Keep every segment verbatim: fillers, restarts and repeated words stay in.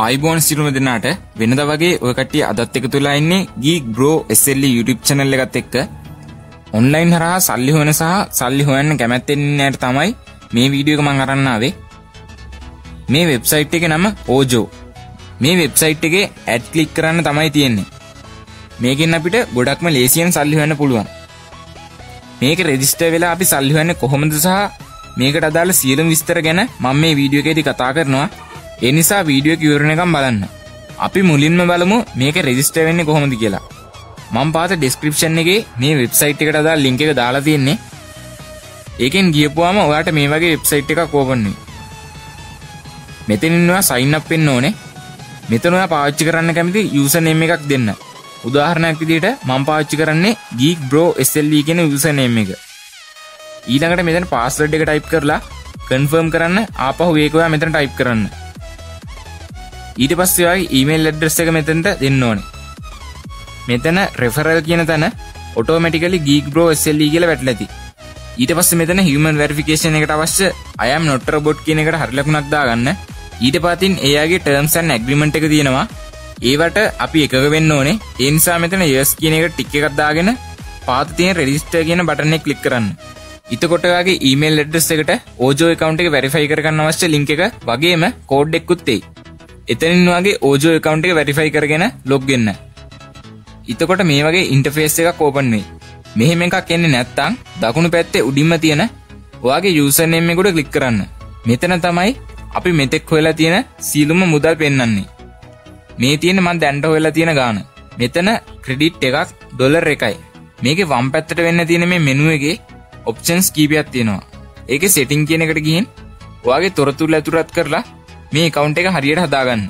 ආයිබෝන් සිරුම දෙනාට වෙනද වගේ ඔය කට්ටිය අදත් එක තුලා ඉන්නේ Geek Bro S L V YouTube channel එකත් එක්ක online හරහා සල්ලි හොයන සහ සල්ලි හොයන්න කැමැත්තෙන් ඉන්න අයට තමයි මේ වීඩියෝ එක මම අරන් ආවේ මේ වෙබ්සයිට් එකේ නම Ojooo මේ වෙබ්සයිට් එකේ ඇඩ් ක්ලික් කරන්න තමයි තියෙන්නේ මේකෙන් අපිට ගොඩක්ම ලේසියෙන් සල්ලි හොයන්න පුළුවන් මේක රෙජිස්ටර් වෙලා අපි සල්ලි හොයන්නේ කොහොමද සහ මේකට අදාළ සියලුම විස්තර ගැන මම මේ වීඩියෝ එකේදී කතා කරනවා එනිසා වීඩියෝ එක ඉවර වෙනකම් බලන්න. අපි මුලින්ම බලමු මේක රෙජිස්ටර් වෙන්නේ කොහොමද කියලා. මම පාත ඩිස්ක්‍රිප්ෂන් එකේ මේ වෙබ්සයිට් එකට අදාළ ලින්ක් එක දාලා තියෙන්නේ. ඒකෙන් ගියපුවාම ඔයාලට මේ වගේ වෙබ්සයිට් එකක් ඕපන් වෙයි. මෙතනින් ඔයා සයින් අප් වෙන්න ඕනේ. මෙතන ඔයා පාවිච්චි කරන්න කැමති යූසර් නේම් එකක් දෙන්න. උදාහරණයක් විදිහට මම පාවිච්චි කරන්නේ GeekBroSLV කියන යූසර් නේම් එක. ඊළඟට මෙතන පාස්වර්ඩ් එක ටයිප් කරලා කන්ෆර්ම් කරන්න ආපහු ඒක ඔයා මෙතන ටයිප් කරන්න. ඊට පස්සේ ඔයාගේ ඊමේල් ඇඩ්‍රස් එක මෙතනට දෙන්න ඕනේ. මෙතන රෙෆරල් කියන තැන ඔටෝමැටිකලි GeekBroSLV කියලා වැටලා තියෙයි. ඊට පස්සේ මෙතන හියුමන් වෙරිෆිකේෂන් එකට අවශ්‍ය I am not a robot කියන එකට හරි ලකුණක් දාගන්න. ඊට පස්සේ එයාගේ terms and agreement එක තියෙනවා. ඒවට අපි එකග වෙන්න ඕනේ. ඒ නිසා මෙතන yes කියන එකට ටික් එකක් දාගෙන පාත තියෙන register කියන බටන් එක ක්ලික් කරන්න. එතකොට ඔයාගේ ඊමේල් ඇඩ්‍රස් එකට Ojooo account එක verify කරගන්න අවශ්‍ය link එක වගේම code එකකුත් තියෙයි. එතනින් ඔයාගේ Ojooo account එක verify කරගෙන log වෙන්න. එතකොට මේ වගේ interface එකක් open වෙයි. මෙහෙම එකක් එන්නේ නැත්නම් දකුණු පැත්තේ උඩින්ම තියෙන ඔයාගේ username එකට click කරන්න. මෙතන තමයි අපි මෙතෙක් හොයලා තියෙන සියලුම මුදල් පෙන්වන්නේ. මේ තියෙන මම දැන්ට හොයලා තියෙන ගාණ. මෙතන credit එකක් ඩොලර් එකයි. මේකේ වම් පැත්තට වෙන්න තියෙන මේ menu එකේ options කීපයක් තියෙනවා. ඒකේ setting කියන එකට ගිහින් ඔයාගේ තොරතුරු ඇතුළත් කරලා මේ account එක හරියට හදාගන්න.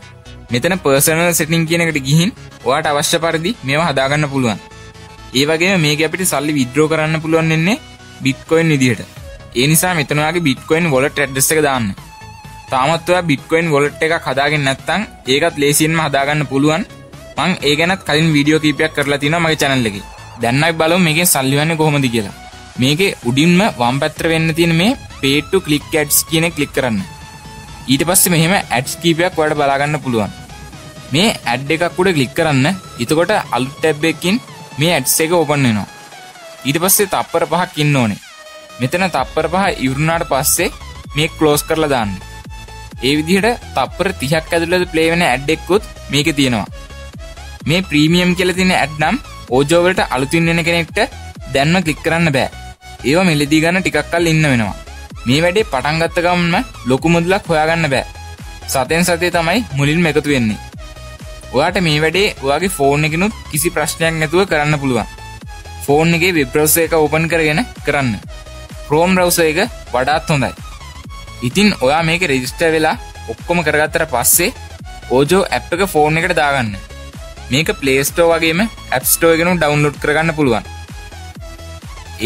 මෙතන personal setting කියන එකට ගිහින් ඔයාට අවශ්‍ය පරිදි මේවා හදාගන්න පුළුවන්. ඒ වගේම මේකේ අපිට සල්ලි withdraw කරන්න පුළුවන් වෙන්නේ Bitcoin විදිහට. ඒ නිසා මෙතන ඔයාගේ Bitcoin wallet address එක දාන්න. තාමත් ඔයා Bitcoin wallet එකක් හදාගෙන නැත්නම් ඒකත් ලේසියෙන්ම හදාගන්න පුළුවන්. මම ඒ ගැනත් කලින් වීඩියෝ කීපයක් කරලා තිනවා මගේ channel එකේ. දැන් අපි බලමු මේකෙන් සල්ලි හොයන්නේ කොහොමද කියලා. මේකේ උඩින්ම වම් පැත්තට වෙන්න තියෙන මේ pay to click ads කියන එක click කරන්න. ඊට පස්සේ මෙහෙම ඇඩ්ස් කීපයක් ඔයාලට බලා ගන්න පුළුවන්. මේ ඇඩ් එකක් උඩ ක්ලික් කරන්න. එතකොට අලුත් ටැබ් එකකින් මේ ඇඩ්ස් එක ඕපන් වෙනවා. ඊට පස්සේ තප්පර පහක් ඉන්න ඕනේ. මෙතන තප්පර පහ ඉවරුණාට පස්සේ මේ ක්ලෝස් කරලා දාන්න. ඒ විදිහට තප්පර තිහක් ඇතුළත ප්ලේ වෙන ඇඩ් එකකුත් මේකේ තියෙනවා. මේ ප්‍රීමියම් කියලා තියෙන ඇඩ් නම් Ojooo වලට අලුතින් එන කෙනෙක්ට දැන්ම ක්ලික් කරන්න බෑ. ඒවා මෙලදී ගන්න ටිකක් කල් ඉන්න වෙනවා. මේ වැඩේ පටන් ගත්ත ගමන්ම ලොකු මුදලක් හොයාගන්න බෑ. සතෙන් සතේ තමයි මුලින්ම එකතු වෙන්නේ. ඔයාට මේ වැඩේ ඔයාගේ ෆෝන් එකකිනුත් කිසි ප්‍රශ්නයක් නැතුව කරන්න පුළුවන්. ෆෝන් එකේ වෙබ් බ්‍රවුසර් එක ඕපන් කරගෙන කරන්න. Chrome browser එක වඩාත් හොඳයි. ඉතින් ඔයා මේක රෙජිස්ටර් වෙලා ඔක්කොම කරගත්තට පස්සේ Ojooo app එක ෆෝන් එකට දාගන්න. මේක Play Store වගේම App Store එකෙනුත් ඩවුන්ලෝඩ් කරගන්න පුළුවන්.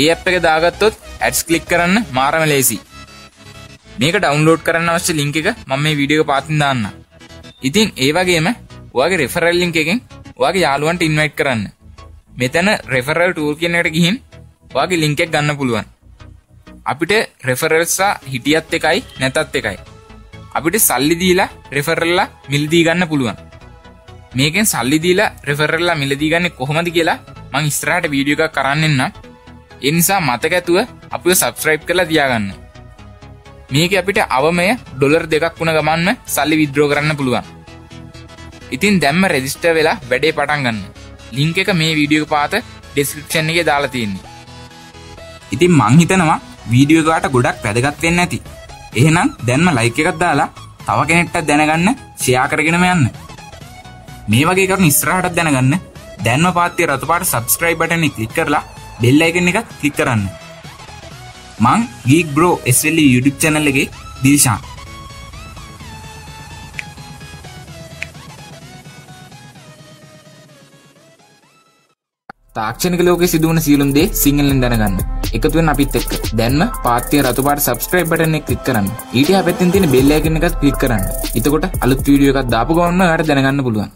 ඒ app එක දාගත්තොත් ads click කරන්න මාරම ලේසි. මේක ඩවුන්ලෝඩ් කරන්න අවශ්‍ය ලින්ක් එක මම මේ වීඩියෝ එක පාතින් දාන්නම්. ඉතින් ඒ වගේම ඔයාගේ රෙෆරල් ලින්ක් එකෙන් ඔයාගේ යාළුවන්ට ඉන්වයිට් කරන්න. මෙතන රෙෆරල් ටූල් කියන එකට ගිහින් ඔයාගේ ලින්ක් එක ගන්න පුළුවන්. අපිට රෙෆරල්ස් හිටියත් එකයි නැතත් එකයි. අපිට සල්ලි දීලා රෙෆරල්ලා මිලදී ගන්න පුළුවන්. මේකෙන් සල්ලි දීලා රෙෆරල්ලා මිලදී ගන්නේ කොහොමද කියලා මම ඉස්සරහට වීඩියෝ එකක් කරන්න එන්නම්. ඒ නිසා මතක ඇතුව අපිව subscribe කරලා තියාගන්න. මේක අපිට අවමය ඩොලර් දෙකක් වුණ ගමන්ම සල්ලි withdraw කරන්න පුළුවන්. ඉතින් දැම්ම register වෙලා වැඩේ පටන් ගන්න. link එක මේ වීඩියෝ එක පාත description එකේ දාලා තියෙන්නේ. ඉතින් මං හිතනවා වීඩියෝ එක ඔයාලට ගොඩක් වැදගත් වෙන්න ඇති. එහෙනම් දැන්ම like එකක් දාලා තව කෙනෙක්ට දැනගන්න share කරගෙනම යන්න. මේ වගේ කරුණු ඉස්සරහටත් දැනගන්න දැන්ම පාත්තේ රතු පාට subscribe button එක click කරලා bell icon එක click කරන්න. මං GeekBroSLV YouTube channel එකේ දිල්ෂාන්. තාක්ෂණික ලෝකයේ සිදුවන සියලුම දේ සිංහලෙන් දැනගන්න. එකතු වෙන්න අපිත් එක්ක. දැන්ම පාත්‍ය රතු පාට subscribe button එක click කරන්න. ඊට යහපැත්තෙන් තියෙන bell icon එකත් click කරන්න. එතකොට අලුත් වීඩියෝ එකක් දාපු ගමන්ම ඔයාලට දැනගන්න පුළුවන්.